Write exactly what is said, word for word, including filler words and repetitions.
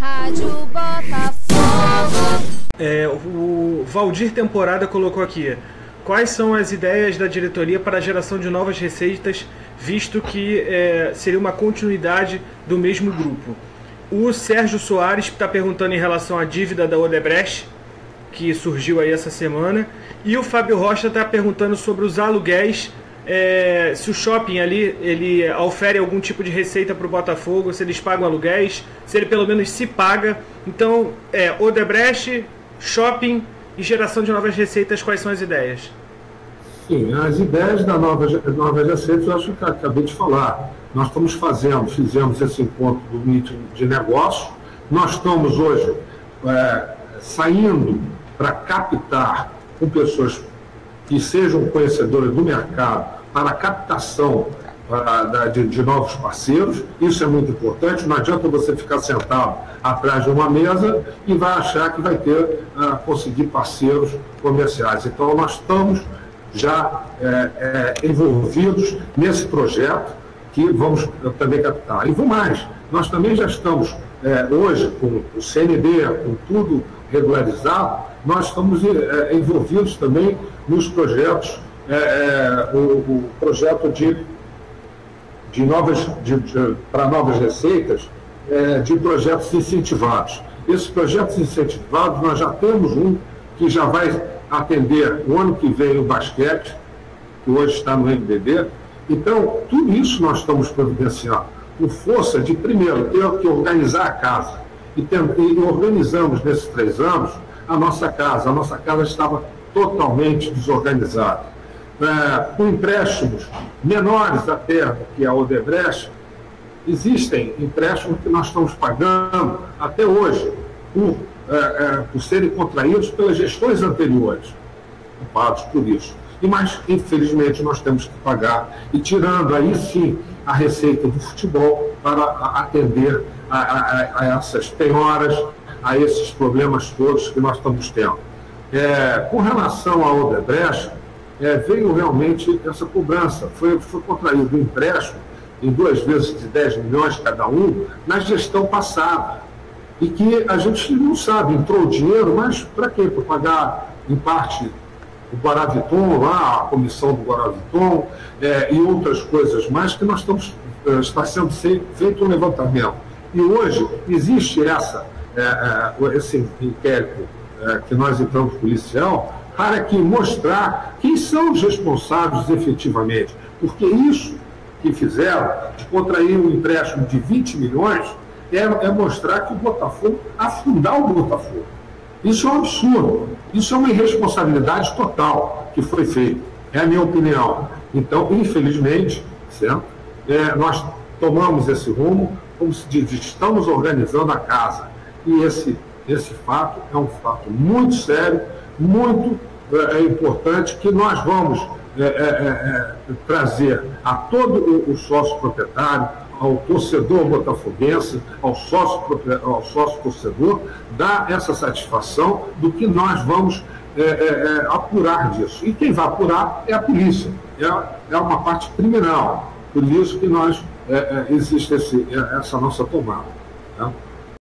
Rádio Botafogo. É, o Valdir Temporada colocou aqui: quais são as ideias da diretoria para a geração de novas receitas, visto que é, seria uma continuidade do mesmo grupo? O Sérgio Soares está perguntando em relação à dívida da Odebrecht, que surgiu aí essa semana. E o Fábio Rocha está perguntando sobre os aluguéis, é, se o shopping ali ele ofere algum tipo de receita para o Botafogo, se eles pagam aluguéis, se ele pelo menos se paga. Então, é, Odebrecht, shopping e geração de novas receitas, quais são as ideias? Sim, as ideias das novas, novas receitas eu acho que acabei de falar. Nós estamos fazendo, fizemos esse encontro do meeting de negócio. Nós estamos hoje é, saindo para captar com pessoas que sejam conhecedoras do mercado para a captação para, da, de, de novos parceiros. Isso é muito importante. Não adianta você ficar sentado atrás de uma mesa e vai achar que vai ter uh, conseguir parceiros comerciais. Então, nós estamos já é, é, envolvidos nesse projeto que vamos também captar. E vou mais, nós também já estamos, é, hoje, com o C N B, com tudo regularizado, nós estamos é, envolvidos também nos projetos, é, é, o, o projeto de, de novas, de, de, para novas receitas, é, de projetos incentivados. Esses projetos incentivados, nós já temos um que já vai atender o ano que vem o basquete, que hoje está no N B B, Então, tudo isso nós estamos providenciando, com força de, primeiro, ter que organizar a casa. E, e organizamos, nesses três anos, a nossa casa. A nossa casa estava totalmente desorganizada. É, com empréstimos menores até do que a Odebrecht, existem empréstimos que nós estamos pagando até hoje, por, é, é, por serem contraídos pelas gestões anteriores, culpados por isso. Mas, infelizmente, nós temos que pagar, e tirando aí sim a receita do futebol para atender a, a, a essas penhoras, a esses problemas todos que nós estamos tendo. É, com relação à Odebrecht, é, veio realmente essa cobrança. Foi, foi contraído um empréstimo em duas vezes de dez milhões cada um na gestão passada. E que a gente não sabe, entrou o dinheiro, mas para quê? Para pagar em parte o Guaraviton, lá, a comissão do Guaraviton é, e outras coisas mais que nós estamos, está sendo feito um levantamento. E hoje existe essa, é, é, esse inquérito é, que nós entramos policial para que mostrar quem são os responsáveis efetivamente. Porque isso que fizeram, de contrair um empréstimo de vinte milhões, é, é mostrar que o Botafogo, afundar o Botafogo. Isso é um absurdo, isso é uma irresponsabilidade total que foi feita, é a minha opinião. Então, infelizmente, certo? É, nós tomamos esse rumo, como se diz, estamos organizando a casa. E esse, esse fato é um fato muito sério, muito é, é importante, que nós vamos é, é, é, trazer a todo o, o sócio proprietário, ao torcedor botafoguense, ao sócio, ao sócio torcedor, dá essa satisfação do que nós vamos é, é, apurar disso. E quem vai apurar é a polícia, é, é uma parte criminal. Por isso que nós é, é, existe esse, essa nossa tomada. Tá?